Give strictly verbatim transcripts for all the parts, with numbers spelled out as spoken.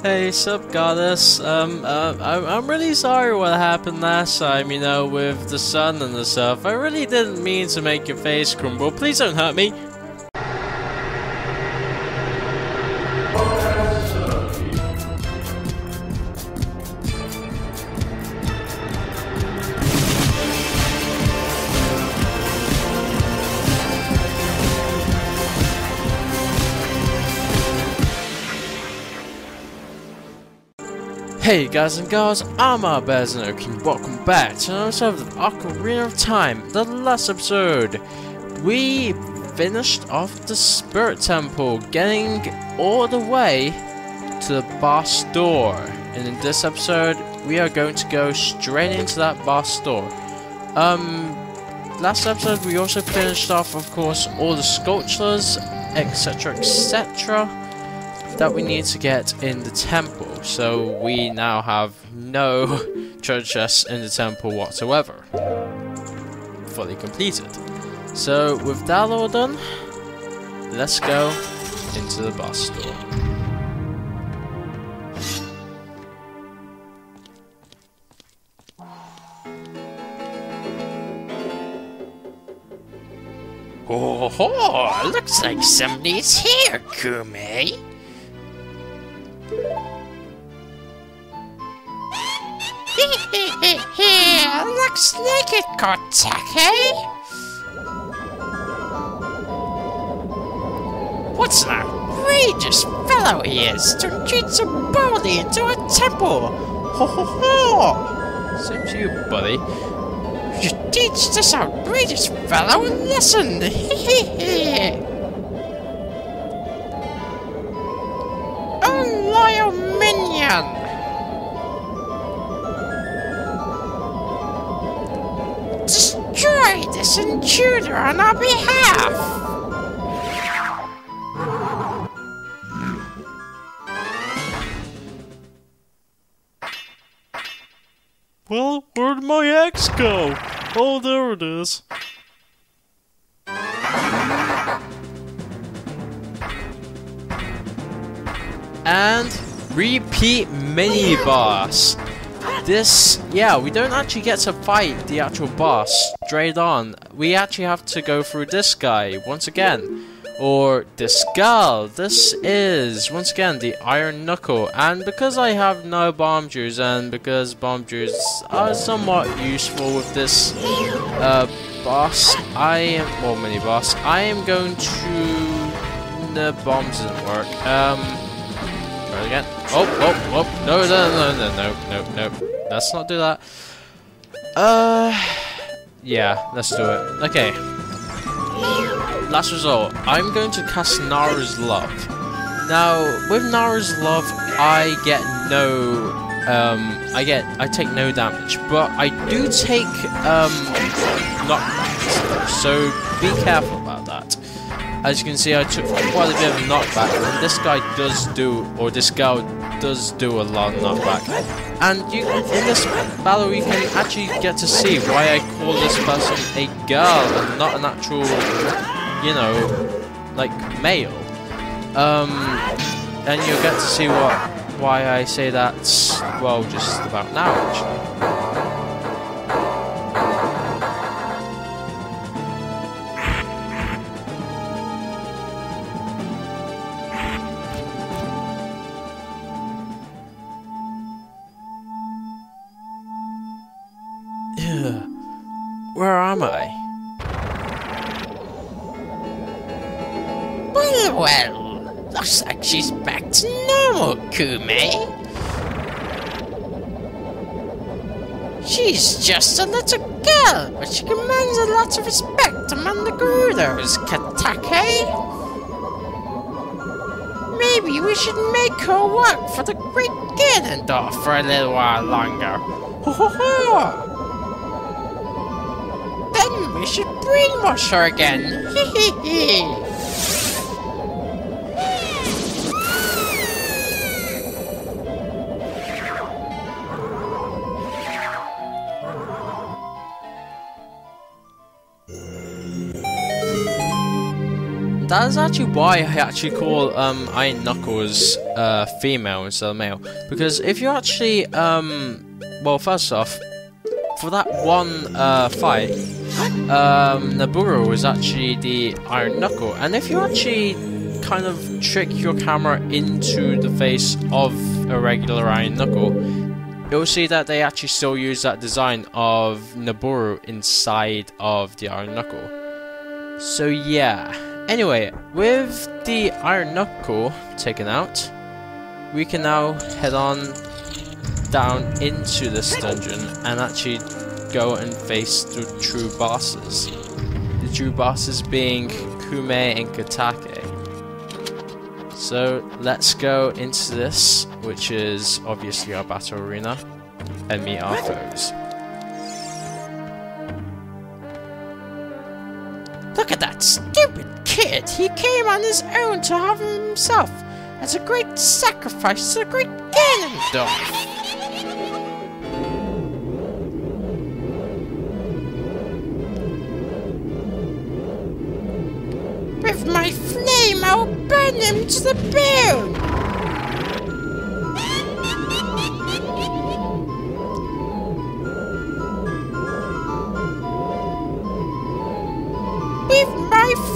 Hey, sup, Goddess? Um, uh, I'm, I'm really sorry what happened last time, you know, with the sun and the stuff. I really didn't mean to make your face crumble. Please don't hurt me. Hey guys and girls, I'm Arbezenoki and welcome back to another episode of Ocarina of Time. The last episode, we finished off the Spirit Temple, getting all the way to the boss door. And in this episode, we are going to go straight into that boss door. Um, last episode we also finished off, of course, all the sculptures, etc, et cetera that we need to get in the temple, so we now have no treasure chests in the temple whatsoever. Fully completed. So with that all done, let's go into the boss door. Oh, ho, looks like somebody's here, Koume. Looks like it, Kotake. What's an outrageous fellow he is to treat some body into a temple! Ho ho ho! Same to you, buddy. You should teach this outrageous fellow a lesson! Oh, loyal minion! Destroy this intruder on our behalf! Well, where'd my axe go? Oh, there it is. And repeat mini-boss. This, yeah, we don't actually get to fight the actual boss straight on. We actually have to go through this guy once again. Or this girl. This is, once again, the Iron Knuckle. And because I have no bomb juice, and because bomb juice are somewhat useful with this uh, boss, I am, well, mini-boss, I am going to... The bombs didn't work. Um, try it again. Oh, oh, oh, no, no, no, no, no, no, no. Let's not do that. Uh, yeah, let's do it. Okay. Last result. I'm going to cast Naru's Love. Now, with Naru's Love, I get no, um, I get, I take no damage, but I do take, um, knockback. So be careful about that. As you can see, I took quite a bit of knockback, and this guy does do, or this girl does do a lot of knockback. And you, in this battle, you can actually get to see why I call this person a girl and not an actual, you know, like, male. Um, and you'll get to see what, why I say that, well, just about now, actually. Where am I? Well, well, looks like she's back to normal, Koume. She's just a little girl, but she commands a lot of respect among the Gerudos, Kotake. Maybe we should make her work for the great Ganondorf for a little while longer. Ho ho ho! We should brainwash her again. That is actually why I actually call um, Iron Knuckles uh, female instead of male. Because if you actually, um, well, first off, for that one uh, fight, um, Nabooru is actually the Iron Knuckle. And if you actually kind of trick your camera into the face of a regular Iron Knuckle, you'll see that they actually still use that design of Nabooru inside of the Iron Knuckle. So yeah. Anyway, with the Iron Knuckle taken out, we can now head on down into this dungeon and actually go and face the true bosses. The true bosses being Koume and Kotake. So let's go into this, which is obviously our battle arena, and meet our foes. Look at that stupid kid! He came on his own to harm himself as a great sacrifice to the great Ganondorf! With my flame, I will burn him to the bone!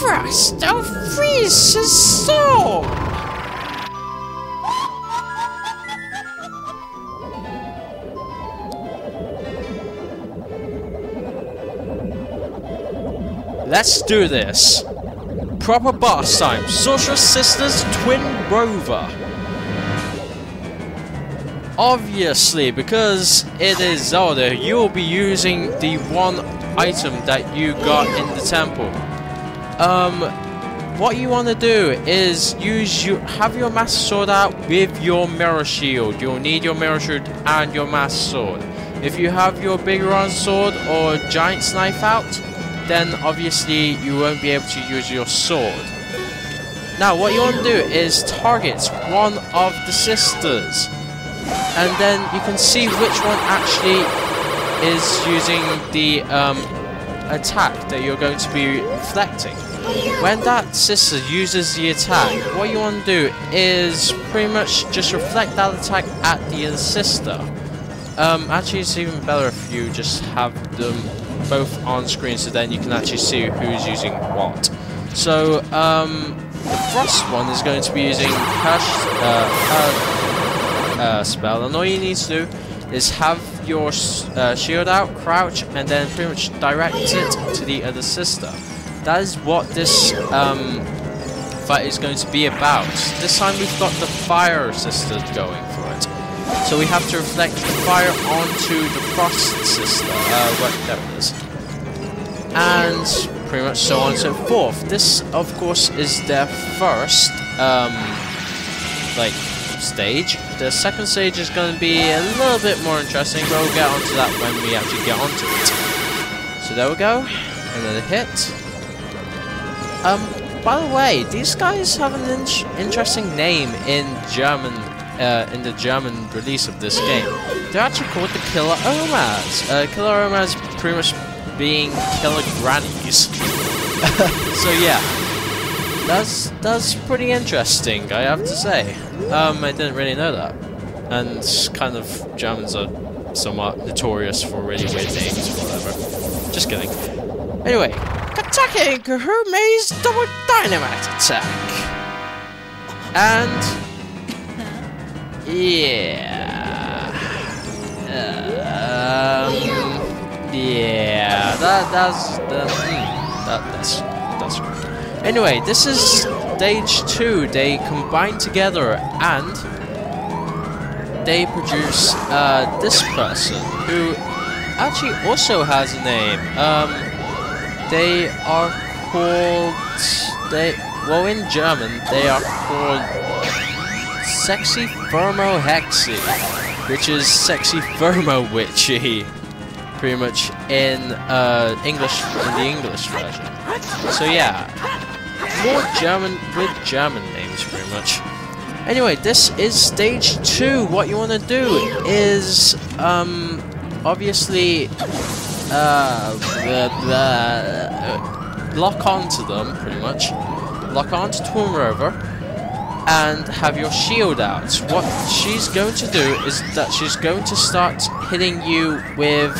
Frost, I'll freeze his soul! Let's do this! Proper boss time! Sorceress Sisters Twinrova! Obviously, because it is Zelda, you will be using the one item that you got in the temple. Um, what you want to do is use you have your Master Sword out with your Mirror Shield. You'll need your Mirror Shield and your Master Sword. If you have your Big Round Sword or Giant's Knife out, then obviously you won't be able to use your sword. Now, what you want to do is target one of the sisters, and then you can see which one actually is using the um, attack that you're going to be reflecting. When that sister uses the attack, what you want to do is pretty much just reflect that attack at the other sister. Um, actually, it's even better if you just have them both on screen, so then you can actually see who's using what. So um, the frost one is going to be using her, uh, her uh, spell, and all you need to do is have your uh, shield out, crouch, and then pretty much direct it to the other sister. That is what this um, fight is going to be about. This time we've got the fire sister going for it. So we have to reflect the fire onto the frost sister, uh, whatever it is. And pretty much so on and so forth. This, of course, is their first, um, like, stage. The second stage is going to be a little bit more interesting, but we'll get onto that when we actually get onto it. So there we go, another hit. Um, by the way, these guys have an in interesting name in German, uh, in the German release of this game. They're actually called the Killer Omas. Uh, Killer Omas pretty much being killer grannies. So yeah. That's, that's pretty interesting, I have to say. Um, I didn't really know that. And kind of Germans are somewhat notorious for really weird names or whatever. Just kidding. Anyway, Kotake and Kurume's double dynamite attack. And yeah. Um, yeah. That that's the that that's that's great. Anyway, this is stage two. They combine together and they produce uh, this person who actually also has a name. Um, they are called they well in German they are called Sexy Thermo Hexy, which is Sexy Thermo Witchy, pretty much in uh, English in the English version. So yeah. More German with German names, pretty much. Anyway, this is stage two. What you want to do is, um, obviously, uh, blah, blah, lock onto them, pretty much. lock onto Tom Rover and have your shield out. What she's going to do is that she's going to start hitting you with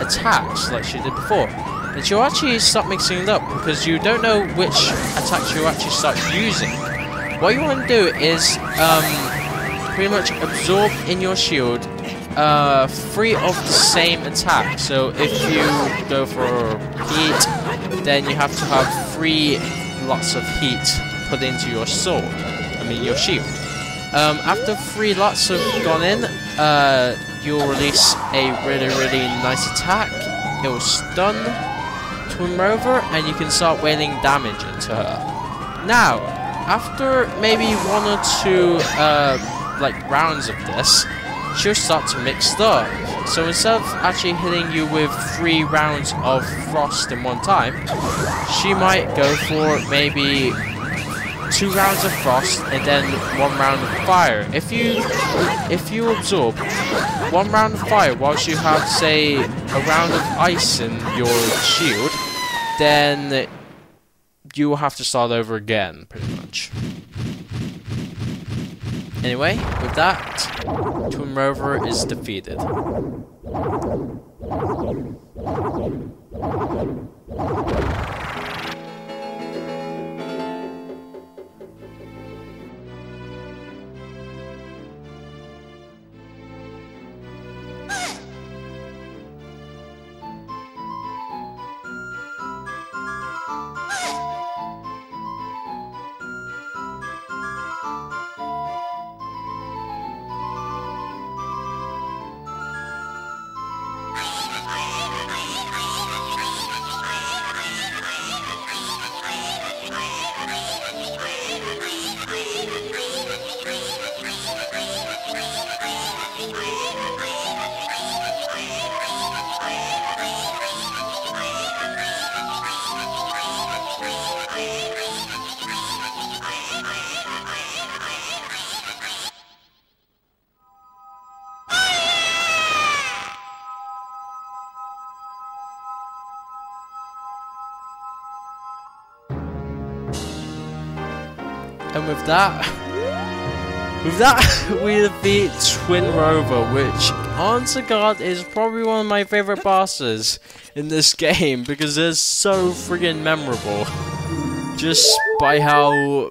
attacks like she did before. And she'll actually start mixing it up because you don't know which attacks you'll actually start using. What you want to do is um, pretty much absorb in your shield uh, three of the same attack. So if you go for heat, then you have to have three lots of heat put into your sword. I mean your shield. Um, after three lots have gone in, uh, you'll release a really really nice attack. It will stun Twin Rover, and you can start wailing damage into her. Now, after maybe one or two uh, like rounds of this, she'll start to mix it up. So instead of actually hitting you with three rounds of frost in one time, she might go for maybe two rounds of frost and then one round of fire. If you if you absorb one round of fire whilst you have, say, a round of ice in your shield, then you will have to start over again, pretty much. Anyway, with that, Tomb Rover is defeated. And with that, with that, we defeat Twinrova, which, honest to God, is probably one of my favorite bosses in this game because it's so friggin' memorable, just by how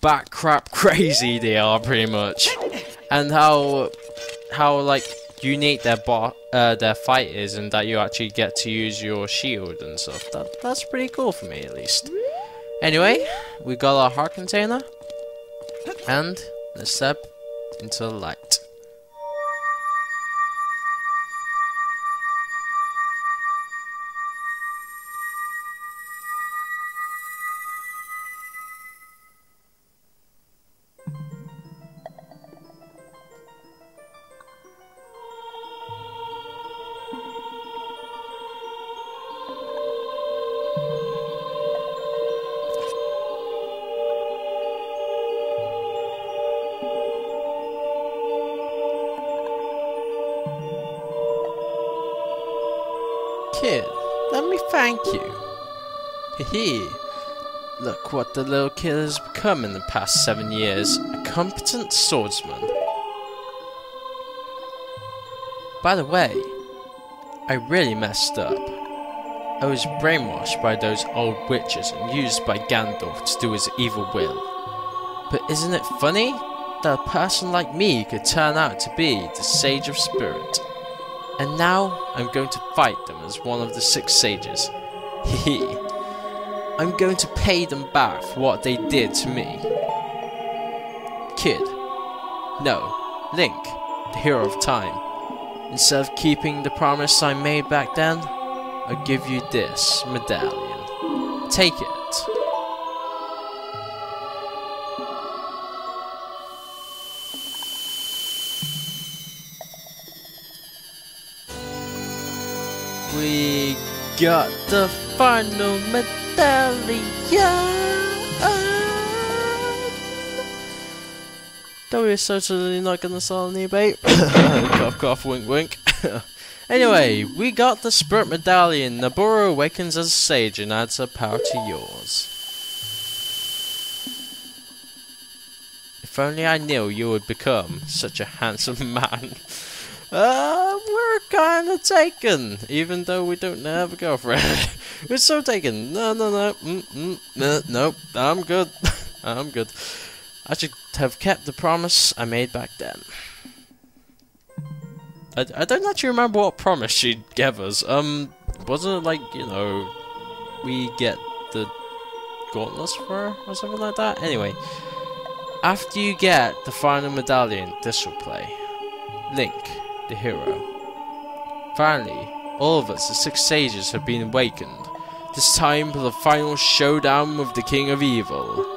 bat crap crazy they are, pretty much, and how how like unique their bo uh, their fight is, and that you actually get to use your shield and stuff. That that's pretty cool for me, at least. Anyway, we got our heart container, and let's step into the light. Kid, let me thank you. Hehe. Look what the little kid has become in the past seven years. A competent swordsman. By the way, I really messed up. I was brainwashed by those old witches and used by Ganondorf to do his evil will. But isn't it funny that a person like me could turn out to be the Sage of Spirit? And now, I'm going to fight them as one of the six sages. Hehe. I'm going to pay them back for what they did to me. Kid. No. Link, the hero of time. Instead of keeping the promise I made back then, I'll give you this medallion. Take it. We got the final medallion! Though we're certainly not gonna sell on eBay. Cough, cough, wink, wink. Anyway, we got the Spirit Medallion. Nabooru awakens as a sage and adds her power to yours. If only I knew you would become such a handsome man. Uh, we're kinda taken, even though we don't have a girlfriend. We're so taken. No, no, no. Mm, mm, no, nope. I'm good. I'm good. I should have kept the promise I made back then. I, I don't actually remember what promise she gave us. Um, wasn't it like, you know, we get the gauntlets for her or something like that? Anyway, after you get the final medallion, this will play. Link, the hero. Finally, all of us, the six sages, have been awakened. This time for the final showdown with the King of Evil.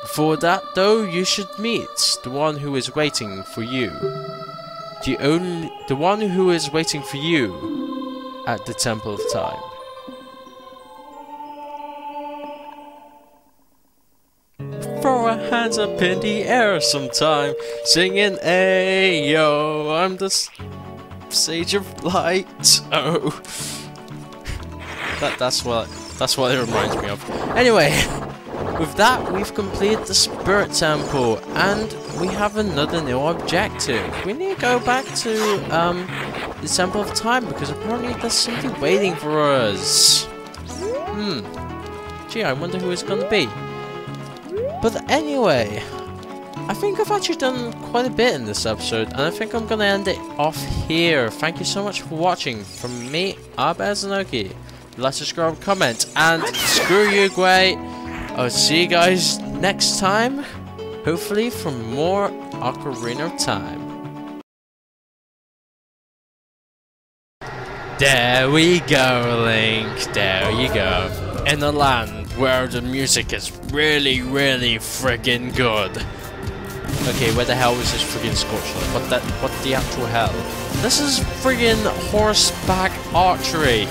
Before that, though, you should meet the one who is waiting for you. The only, the one who is waiting for you at the Temple of Time. Throw our hands up in the air sometime, singing Ayo, I'm the Sage of Light. Oh, that that's what that's what it reminds me of. Anyway, with that we've completed the Spirit Temple, and we have another new objective. We need to go back to um the Temple of Time because apparently there's something waiting for us. Hmm. Gee, I wonder who it's gonna be. But anyway, I think I've actually done quite a bit in this episode, and I think I'm going to end it off here. Thank you so much for watching. From me, Arbezenoki, like, subscribe, comment, and screw you, Gwei. I'll see you guys next time, hopefully for more Ocarina of Time. There we go, Link. There you go. In the land where the music is really, really friggin' good. Okay, where the hell is this friggin' Scorchlight? What that? What the actual hell? This is friggin' horseback archery.